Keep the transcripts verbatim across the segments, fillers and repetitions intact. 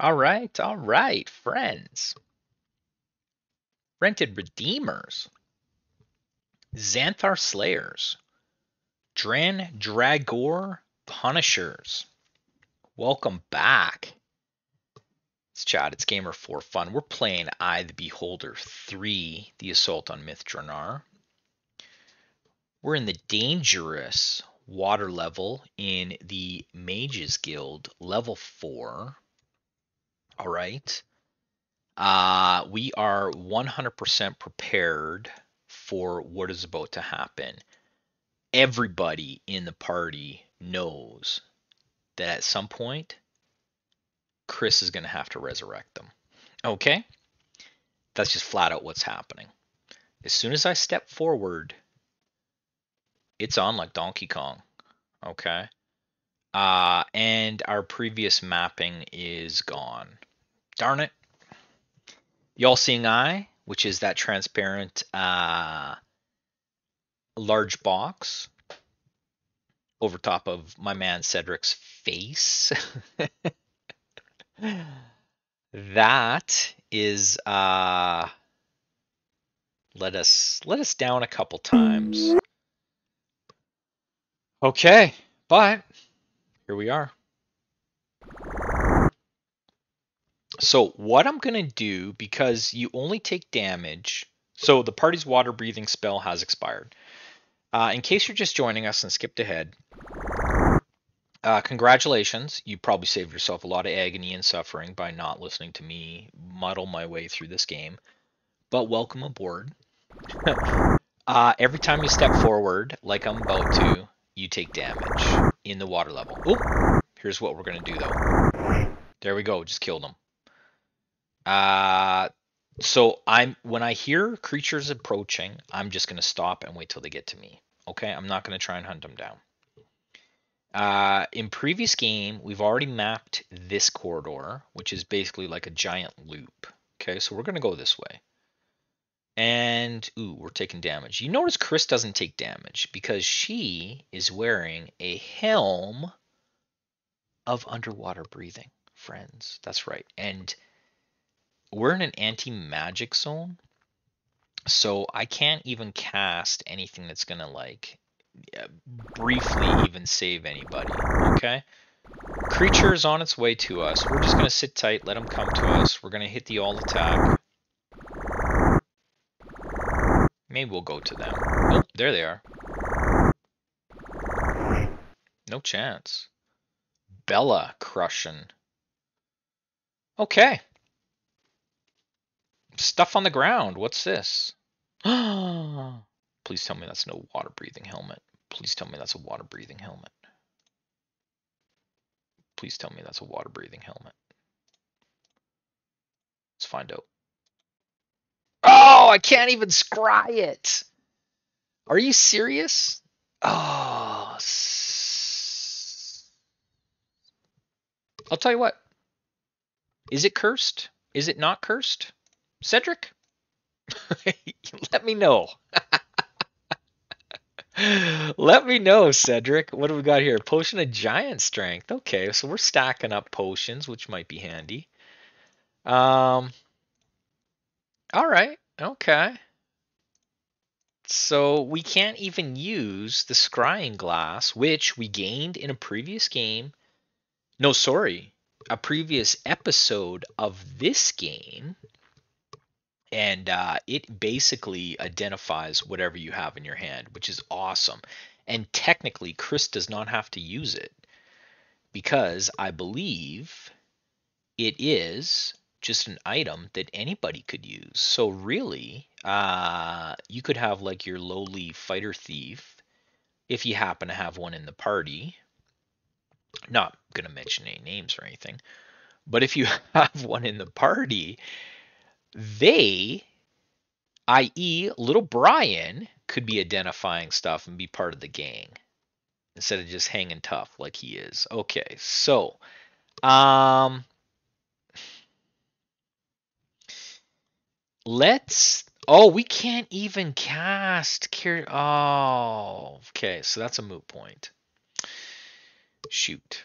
All right, all right, friends. Rented Redeemers, Xanthar Slayers, Dran Dragor Punishers. Welcome back. It's Chad, it's Gamer For Fun. We're playing Eye of the Beholder three, the Assault on Myth Drannor. We're in the dangerous water level in the Mages Guild, level four. All right. Uh, we are one hundred percent prepared for what is about to happen. Everybody in the party knows that at some point, Kris is going to have to resurrect them. Okay? That's just flat out what's happening. As soon as I step forward, it's on like Donkey Kong. Okay? Uh, and our previous mapping is gone. Darn it. The All Seeing Eye, which is that transparent uh, large box over top of my man Cedric's face. That is uh let us let us down a couple times. Okay, but here we are. So what I'm gonna do, because you only take damage, so the party's water breathing spell has expired. Uh, in case you're just joining us and skipped ahead, Uh, congratulations, you probably saved yourself a lot of agony and suffering by not listening to me muddle my way through this game, but welcome aboard. Uh, every time you step forward, like I'm about to, you take damage in the water level. Oop, here's what we're going to do, though. There we go, just killed him. Uh, so I'm when I hear creatures approaching, I'm just going to stop and wait till they get to me. Okay, I'm not going to try and hunt them down. Uh, in previous game, we've already mapped this corridor, which is basically like a giant loop. Okay, so we're going to go this way. And, ooh, we're taking damage. You notice Kris doesn't take damage because she is wearing a helm of underwater breathing, friends. That's right. And we're in an anti-magic zone, so I can't even cast anything that's going to, like... Yeah, briefly even save anybody. Okay, creature is on its way to us. We're just going to sit tight, let them come to us. We're going to hit the all attack. Maybe we'll go to them. Oh, there they are. No chance. Bella crushing. Okay, stuff on the ground. What's this? Oh. Please tell me that's no water-breathing helmet. Please tell me that's a water-breathing helmet. Please tell me that's a water-breathing helmet. Let's find out. Oh, I can't even scry it. Are you serious? Oh. I'll tell you what. Is it cursed? Is it not cursed? Cedric? Let me know. Let me know, Cedric. What do we got here? Potion of Giant Strength. Okay, so we're stacking up potions, which might be handy. Um, all right, okay. So we can't even use the scrying glass, which we gained in a previous game. No, sorry, a previous episode of this game. And uh, it basically identifies whatever you have in your hand, which is awesome. And technically, Kris does not have to use it because I believe it is just an item that anybody could use. So really, uh, you could have like your lowly fighter thief if you happen to have one in the party. Not going to mention any names or anything, but if you have one in the party... They, that is little Brian, could be identifying stuff and be part of the gang instead of just hanging tough like he is. Okay, so um, let's... Oh, we can't even cast... Car oh, okay, so that's a moot point. Shoot.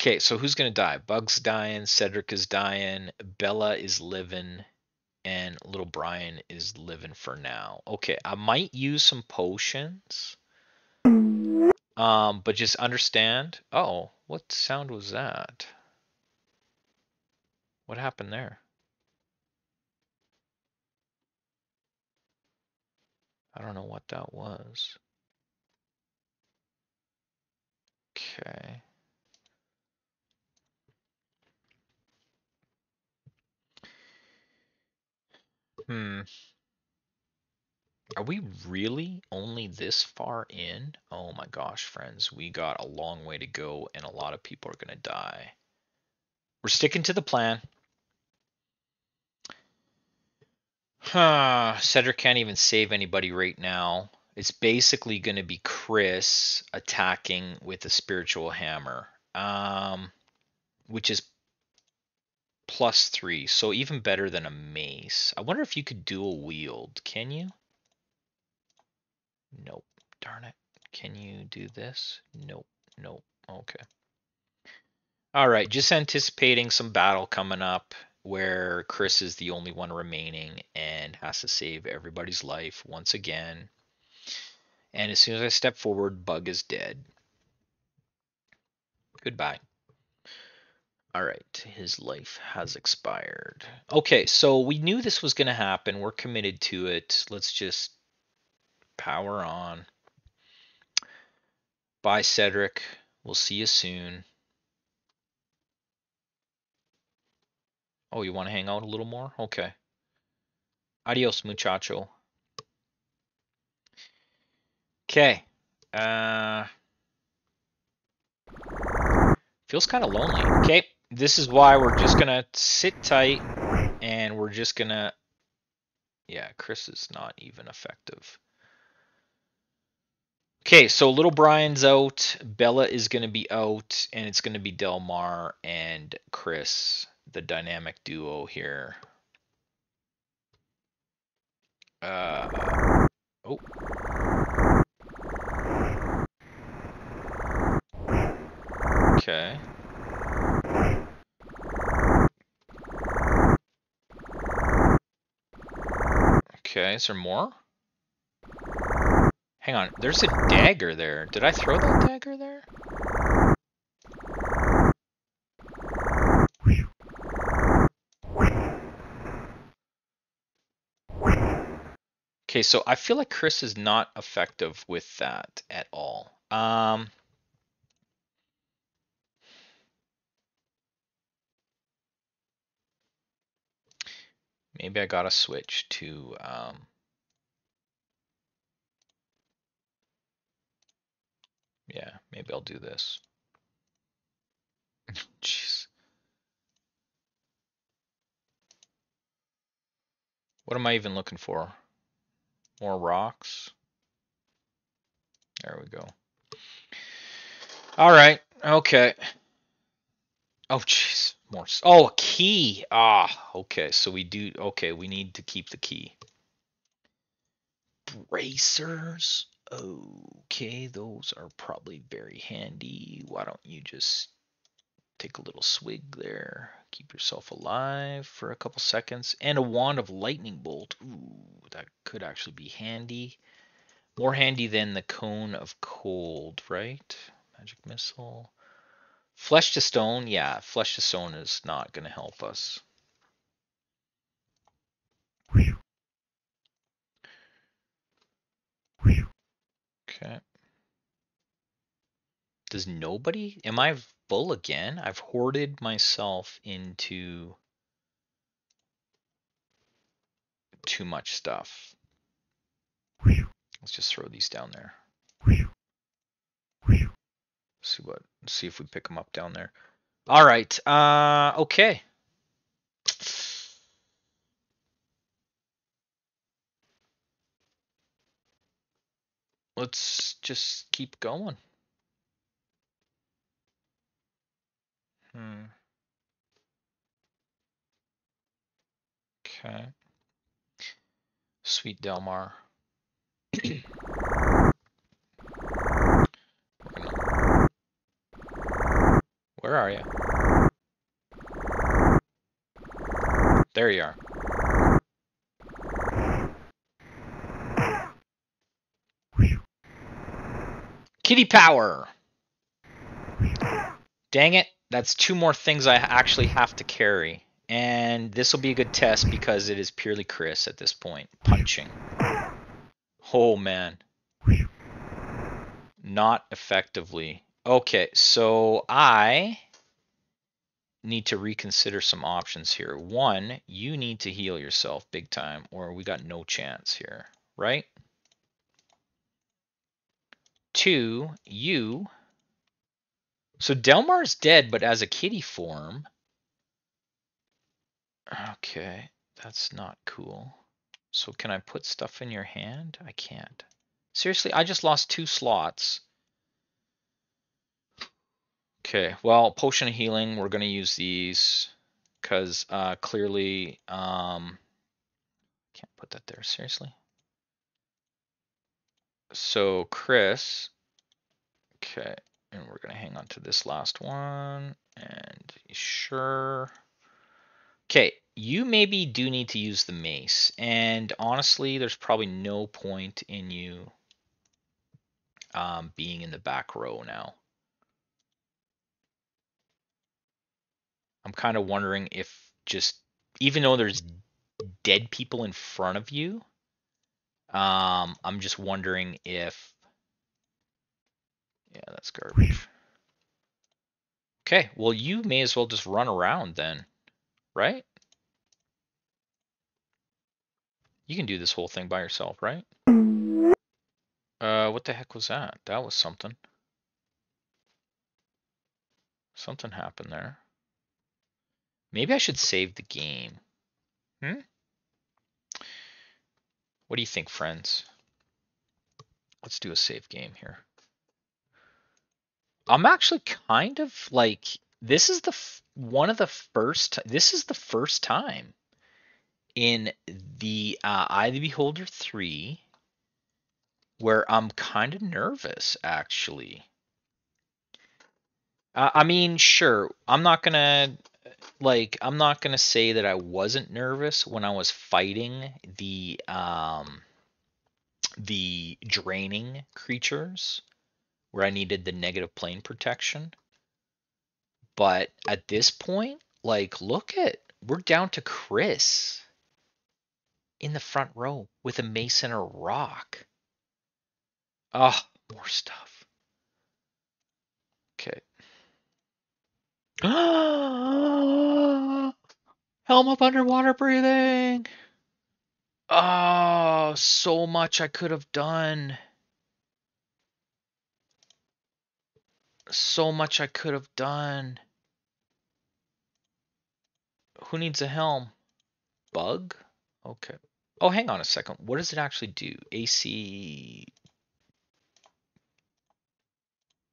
Okay, so who's going to die? Bug's dying, Cedric is dying, Bella is living, and little Brian is living for now. Okay, I might use some potions. Um, but just understand. Oh, what sound was that? What happened there? I don't know what that was. Okay. Hmm. Are we really only this far in? Oh my gosh, friends. We got a long way to go, and a lot of people are going to die. We're sticking to the plan. Huh. Cedric can't even save anybody right now. It's basically going to be Kris attacking with a spiritual hammer, um, which is plus three, so even better than a mace. I wonder if you could dual wield. Can you? Nope. Darn it. Can you do this? Nope. Nope. Okay. All right. Just anticipating some battle coming up where Kris is the only one remaining and has to save everybody's life once again. And as soon as I step forward, Bug is dead. Goodbye. All right, his life has expired. Okay, so we knew this was going to happen. We're committed to it. Let's just power on. Bye, Cedric. We'll see you soon. Oh, you want to hang out a little more? Okay. Adios, muchacho. Okay. Uh, feels kind of lonely. Okay. This is why we're just going to sit tight, and we're just going to... Yeah, Kris is not even effective. Okay, so little Brian's out, Bella is going to be out, and it's going to be Delmair and Kris, the dynamic duo here. Uh, oh. Okay. Okay, is there more? Hang on, there's a dagger there. Did I throw that dagger there? Okay, so I feel like Kris is not effective with that at all. Um... Maybe I gotta switch to um, yeah, maybe I'll do this. Jeez. What am I even looking for? More rocks? There we go. All right. Okay. Oh, jeez. More. Oh, a key. Ah, okay. So we do. Okay, we need to keep the key. Bracers. Okay, those are probably very handy. Why don't you just take a little swig there? Keep yourself alive for a couple seconds. And a wand of lightning bolt. Ooh, that could actually be handy. More handy than the cone of cold, right? Magic missile. Flesh to stone, yeah, flesh to stone is not going to help us. Okay. Does nobody... Am I full again? I've hoarded myself into too much stuff. Let's just throw these down there. See what, see if we pick them up down there. All right. Uh, okay. Let's just keep going. Hmm. Okay. Sweet Delmair. Where are you? There you are. Kitty power! Dang it, that's two more things I actually have to carry. And this will be a good test because it is purely Kris at this point. Punching. Oh, man. Not effectively. Okay, so I need to reconsider some options here. One, you need to heal yourself big time or we got no chance here, right? Two, you... So Delmar's dead, but as a kitty form... Okay, that's not cool. So can I put stuff in your hand? I can't. Seriously, I just lost two slots. Okay, well, potion of healing, we're going to use these because uh, clearly... Um, can't put that there, seriously. So Kris, okay, and we're going to hang on to this last one, and sure... Okay, you maybe do need to use the mace, and honestly, there's probably no point in you um, being in the back row now. I'm kind of wondering if just, even though there's dead people in front of you, um, I'm just wondering if, yeah, that's garbage. Okay, well, you may as well just run around then. Right? You can do this whole thing by yourself, right? Uh, what the heck was that? That was something. Something happened there. Maybe I should save the game. Hmm? What do you think, friends? Let's do a save game here. I'm actually kind of like... This is the f one of the first. This is the first time in the uh, Eye of the Beholder three where I'm kind of nervous, actually. Uh, I mean, sure, I'm not gonna like. I'm not gonna say that I wasn't nervous when I was fighting the um, the draining creatures, where I needed the negative plane protection. But at this point, like, look at, we're down to Kris in the front row with a mace and a rock. Oh, more stuff. Okay. Helm up underwater breathing. Oh, so much I could have done. So much I could have done. Who needs a helm? Bug? Okay. Oh, hang on a second. What does it actually do? A C...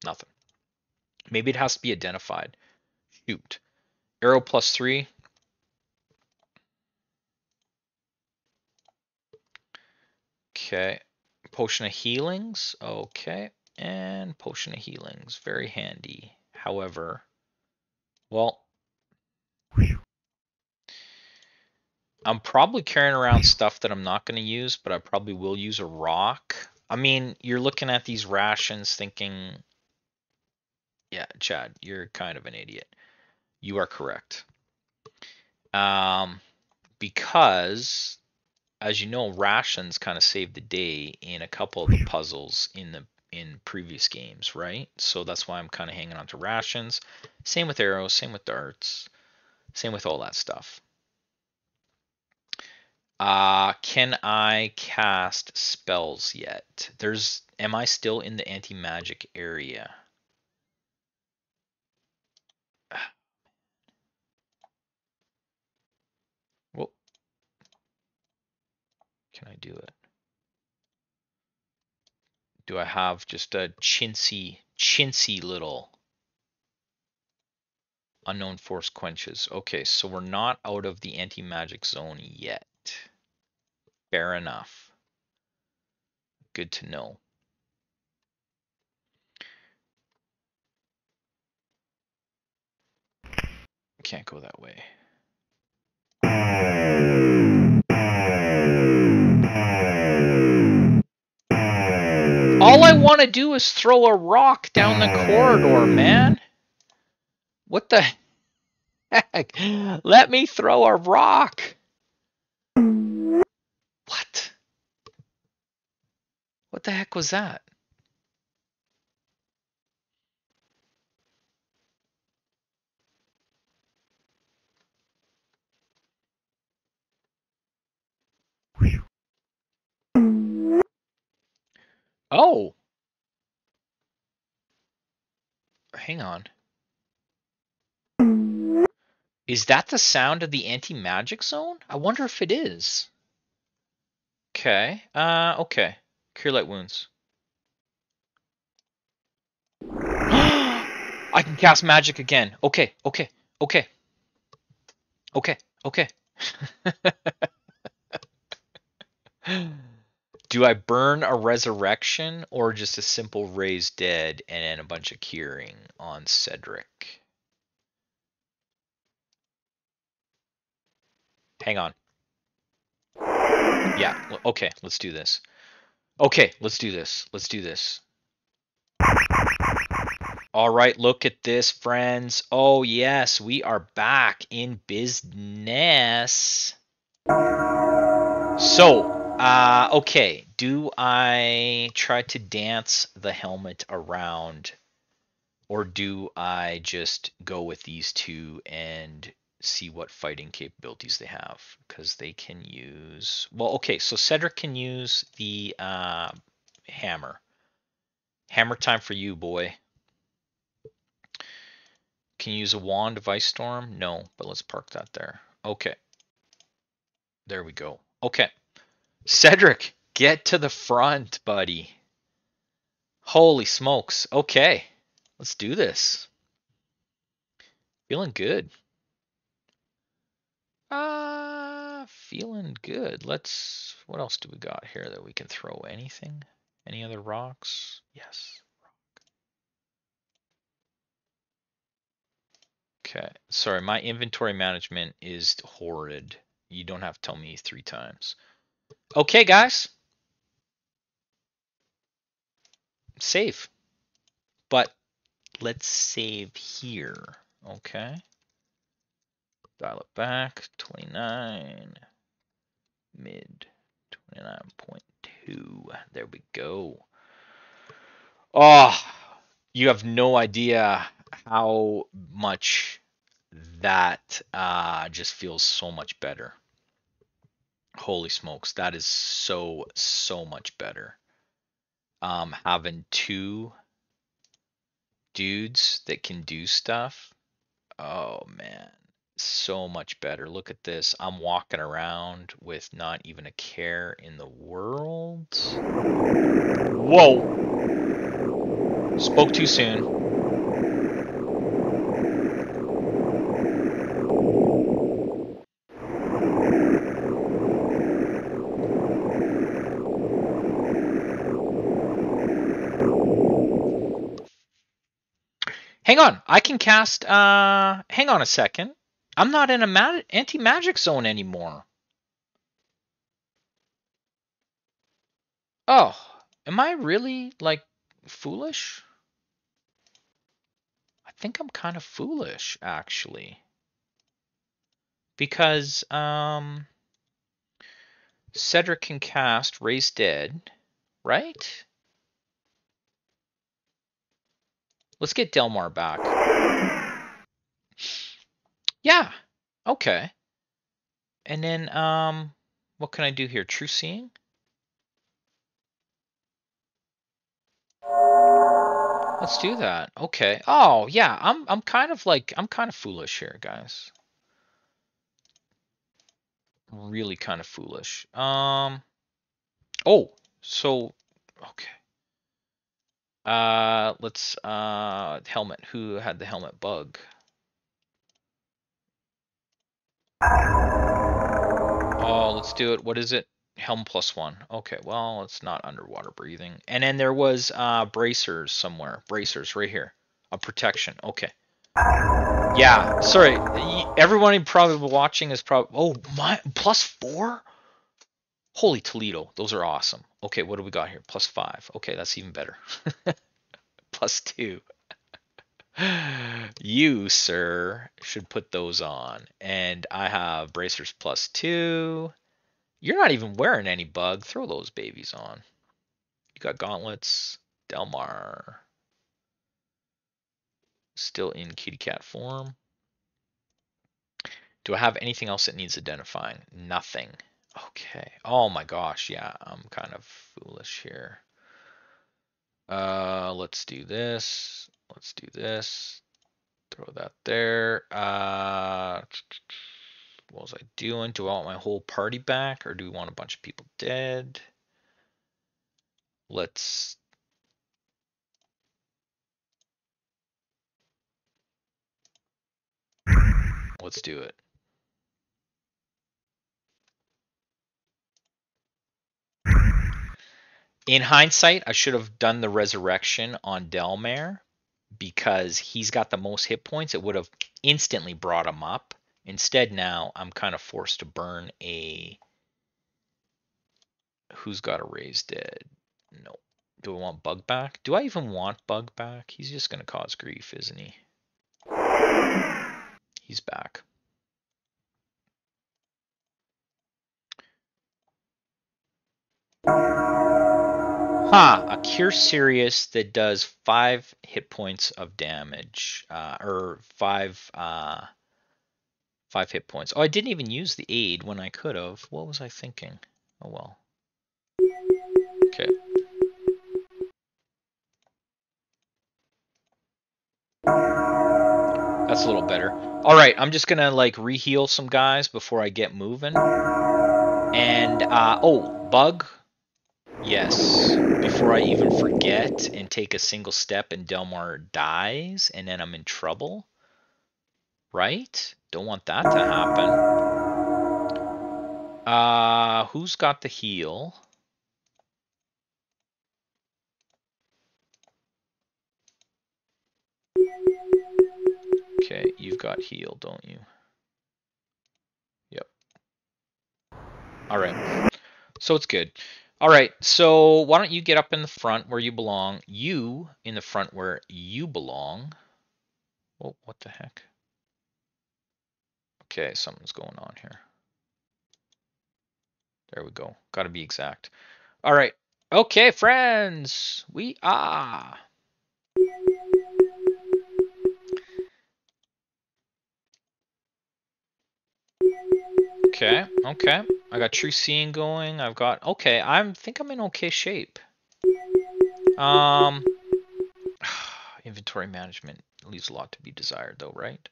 Nothing. Maybe it has to be identified. Shoot. Arrow plus three. Okay. Potion of healings. Okay. And potion of healings. Very handy. However, well... I'm probably carrying around stuff that I'm not going to use, but I probably will use a rock. I mean, you're looking at these rations thinking, yeah, Chad, you're kind of an idiot. You are correct. Um, because, as you know, rations kind of saved the day in a couple of the puzzles in the in previous games, right? So that's why I'm kind of hanging on to rations. Same with arrows, same with darts, same with all that stuff. Uh, can I cast spells yet? There's, am I still in the anti-magic area? Well, can I do it? Do I have just a chintzy, chintzy little unknown force quenches? Okay, so we're not out of the anti-magic zone yet. Fair enough. Good to know. can't go that way. All I want to do is throw a rock down the corridor, man. What the heck? Let me throw a rock. What? What the heck was that? Oh, hang on. Is that the sound of the anti-magic zone? I wonder if it is. Okay. Uh, okay. Cure light wounds. I can cast magic again. Okay. Okay. Okay. Okay. Okay. Do I burn a resurrection or just a simple raise dead and then a bunch of curing on Cedric? Hang on. Yeah, okay, let's do this. Okay, let's do this. Let's do this. All right, look at this, friends. Oh, yes, we are back in business. So... Uh, okay, do I try to dance the helmet around, or do I just go with these two and see what fighting capabilities they have? Because they can use... Well, okay, so Cedric can use the uh, hammer. Hammer time for you, boy. Can you use a wand of ice storm? No, but let's park that there. Okay. There we go. Okay. Cedric, get to the front, buddy. Holy smokes. Okay, let's do this. Feeling good. Ah, uh, feeling good. Let's, what else do we got here that we can throw? Anything? Any other rocks? Yes. Okay, sorry, my inventory management is horrid. You don't have to tell me three times. Okay, guys. Save. But let's save here. Okay. Dial it back. twenty-nine. Mid. twenty-nine point two. There we go. Oh, you have no idea how much that uh, just feels so much better. Holy smokes, that is so, so much better. Um, having two dudes that can do stuff. Oh, man, so much better. Look at this. I'm walking around with not even a care in the world. Whoa. Spoke too soon. Hang on, I can cast, uh, hang on a second. I'm not in a anti-magic zone anymore. Oh, am I really, like, foolish? I think I'm kind of foolish, actually. Because, um, Cedric can cast Raise Dead, right? Let's get Delmair back. Yeah. Okay. And then, um, what can I do here? True Seeing? Let's do that. Okay. Oh, yeah. I'm, I'm kind of like, I'm kind of foolish here, guys. Really kind of foolish. Um, oh, so, okay. Uh, let's, uh, helmet. Who had the helmet? Bug. Oh, let's do it. What is it? Helm plus one. Okay, well, it's not underwater breathing. And then there was, uh, bracers somewhere. Bracers right here. A protection. Okay. Yeah, sorry. everyone probably watching is probably, oh my, plus four? Holy Toledo, those are awesome. Okay, what do we got here? Plus five. Okay, that's even better. Plus two. You, sir, should put those on. And I have bracers plus two. You're not even wearing any, Bug. Throw those babies on. You got gauntlets. Delmair. Still in kitty cat form. Do I have anything else that needs identifying? Nothing. Okay. Oh my gosh. Yeah, I'm kind of foolish here. Uh, let's do this. Let's do this. Throw that there. Uh, what was I doing? Do I want my whole party back, or do we want a bunch of people dead? Let's. Let's do it. In hindsight, I should have done the resurrection on Delmair because he's got the most hit points. It would have instantly brought him up. Instead, now I'm kind of forced to burn a... Who's got a raised dead? No. Do I want Bug back? Do I even want Bug back? He's just going to cause grief, isn't he? He's back. Ha! Huh, a Cure Serious that does five hit points of damage, uh, or five, uh, five hit points. Oh, I didn't even use the aid when I could have. What was I thinking? Oh well. Okay. That's a little better. All right, I'm just gonna like reheal some guys before I get moving. And uh, oh, Bug. Yes, before I even forget and take a single step and Delmair dies and then I'm in trouble, right? Don't want that to happen. Uh, who's got the heal? Okay, you've got heal, don't you? Yep. All right, so it's good. All right, so why don't you get up in the front where you belong? You in the front where you belong. Oh, what the heck? Okay, something's going on here. There we go. Got to be exact. All right. Okay, friends, we are. Okay, okay. I got True Seeing going. I've got... Okay, I think I'm in okay shape. Um, inventory management leaves a lot to be desired, though, right?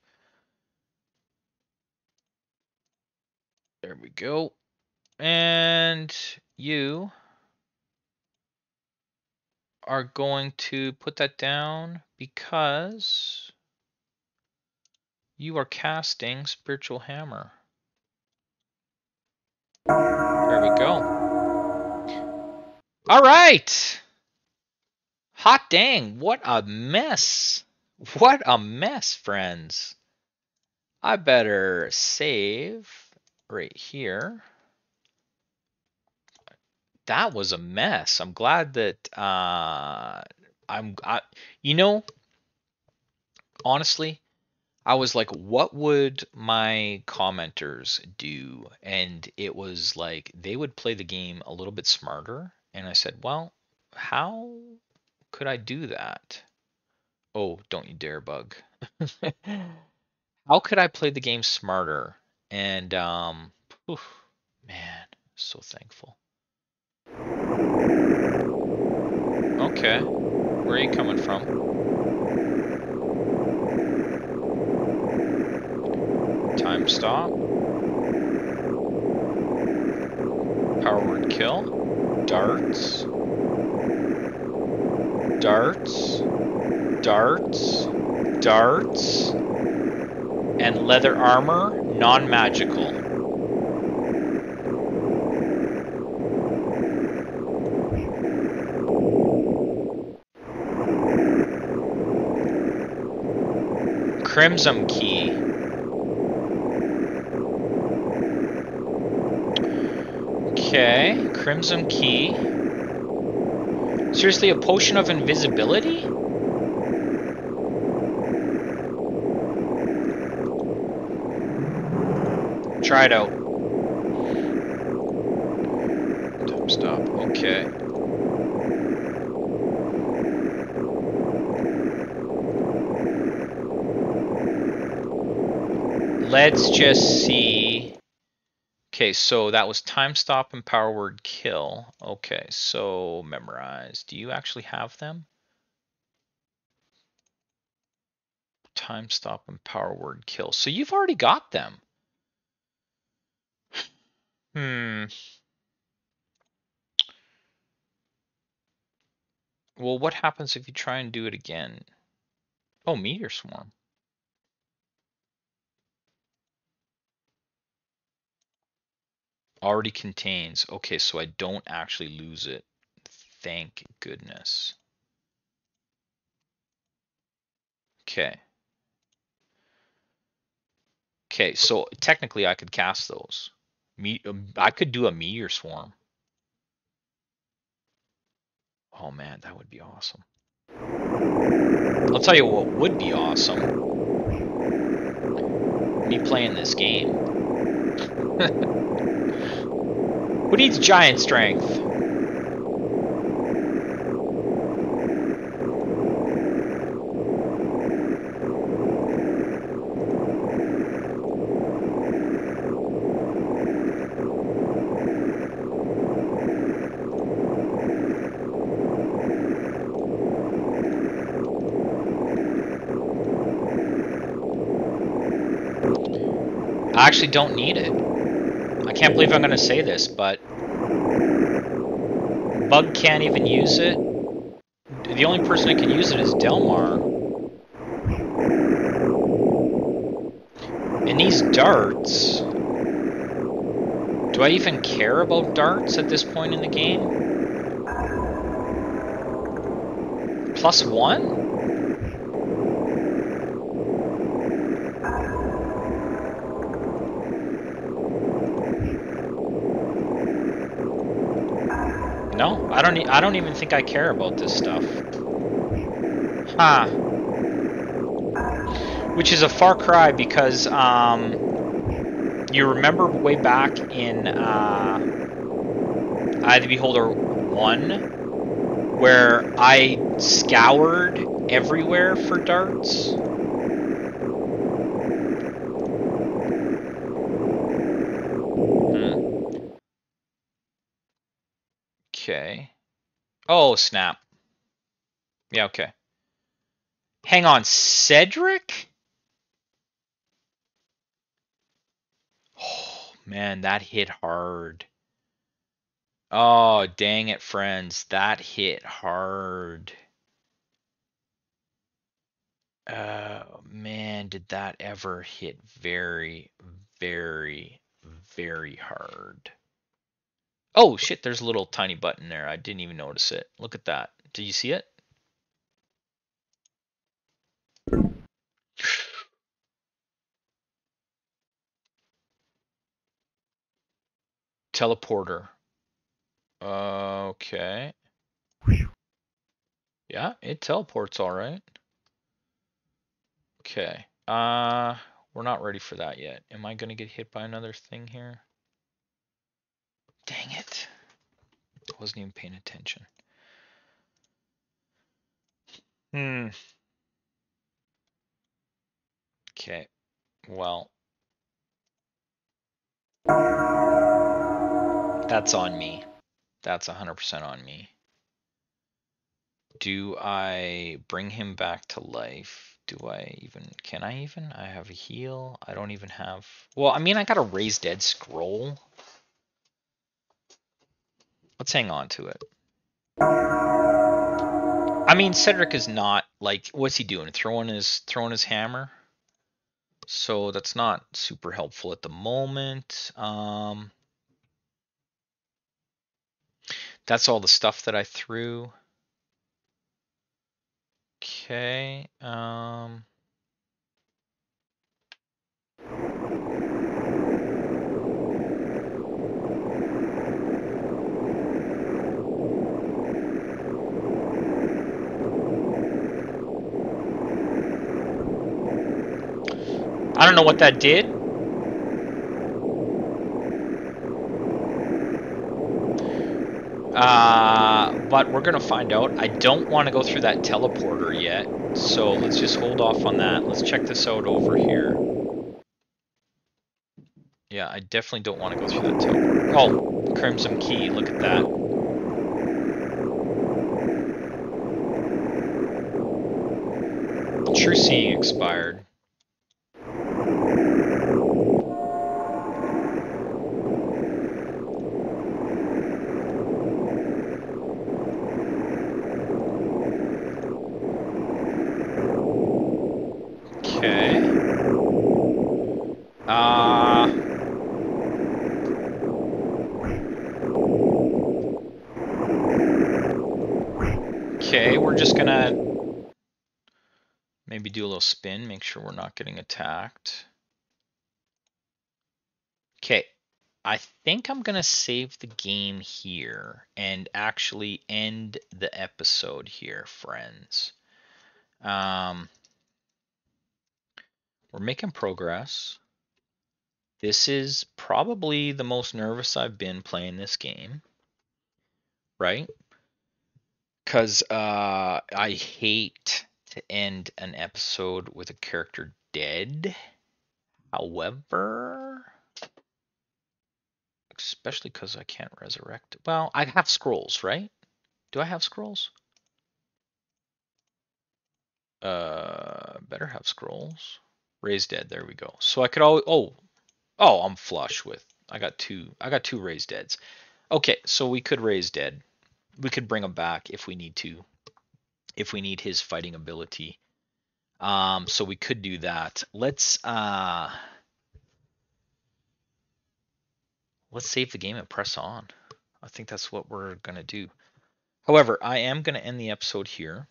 There we go. And you are going to put that down because you are casting Spiritual Hammer. There we go. All right. Hot dang. What a mess. What a mess, friends. I better save right here. That was a mess. I'm glad that uh, I'm, I, you know, honestly, I was like, what would my commenters do? And it was like, they would play the game a little bit smarter. And I said, well, how could I do that? Oh, don't you dare, Bug. How could I play the game smarter? And, um, oof, man, so thankful. Okay, where are you coming from? Time stop. Power word kill. Darts. Darts. Darts. Darts. And leather armor, non-magical. Crimson Key. Okay, Crimson Key. Seriously, a potion of invisibility? Try it out. Time stop. Okay. Let's just see. Okay, so that was time stop and power word kill. Okay, so memorize. Do you actually have them? Time stop and power word kill. So you've already got them. Hmm. Well, what happens if you try and do it again? Oh, meteor swarm. Already contains. Okay, so I don't actually lose it. Thank goodness. Okay. Okay, so technically I could cast those. Me, I could do a meteor swarm. Oh man, that would be awesome. I'll tell you what would be awesome. Me playing this game. Who needs giant strength? I actually don't need it. I can't believe I'm going to say this, but Bug can't even use it. The only person that can use it is Delmar. And these darts... Do I even care about darts at this point in the game? Plus one? No, I don't. I don't even think I care about this stuff. Huh. Which is a far cry because um, you remember way back in uh, Eye of the Beholder one, where I scoured everywhere for darts. Okay. Oh, snap. Yeah, okay. Hang on, Cedric? Oh, man, that hit hard. Oh, dang it, friends. That hit hard. Oh, man, did that ever hit very, very, very hard. Oh, shit, there's a little tiny button there. I didn't even notice it. Look at that. Do you see it? Teleporter. Okay. Yeah, it teleports all right. Okay. Uh, we're not ready for that yet. Am I going to get hit by another thing here? Dang it. I wasn't even paying attention. Hmm. Okay. Well. That's on me. That's one hundred percent on me. Do I bring him back to life? Do I even... Can I even? I have a heal. I don't even have... Well, I mean, I got a raised dead scroll. Let's hang on to it. I mean, Cedric is not like, what's he doing? Throwing his throwing his hammer. So that's not super helpful at the moment. Um, that's all the stuff that I threw. Okay. Um. I don't know what that did. Uh, but we're going to find out. I don't want to go through that teleporter yet. So let's just hold off on that. Let's check this out over here. Yeah, I definitely don't want to go through that teleporter. Oh, Crimson Key. Look at that. True seeing expired. Okay. Uh, okay, we're just gonna maybe do a little spin, make sure we're not getting attacked. Okay, I think I'm gonna save the game here and actually end the episode here, friends. Um, we're making progress. This is probably the most nervous I've been playing this game, right? Because uh, I hate to end an episode with a character dead. However, especially because I can't resurrect. Well, I have scrolls, right? Do I have scrolls? Uh, better have scrolls. Raise dead. There we go. So I could always. Oh, oh, I'm flush with. I got two. I got two raise deads. Okay, so we could raise dead. We could bring him back if we need to. If we need his fighting ability. Um, so we could do that. Let's uh, let's save the game and press on. I think that's what we're going to do. However, I am going to end the episode here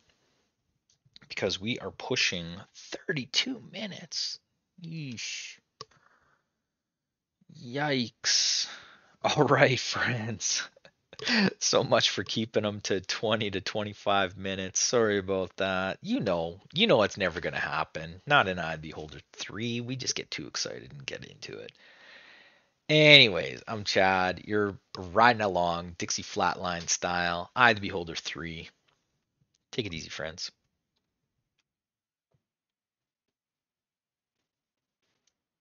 because we are pushing thirty-two minutes. Yeesh. Yikes. All right, friends. So much for keeping them to twenty to twenty-five minutes. Sorry about that. You know, you know it's never going to happen. Not in Eye of the Beholder three. We just get too excited and get into it. Anyways, I'm Chad. You're riding along Dixie Flatline style. Eye of the Beholder three. Take it easy, friends.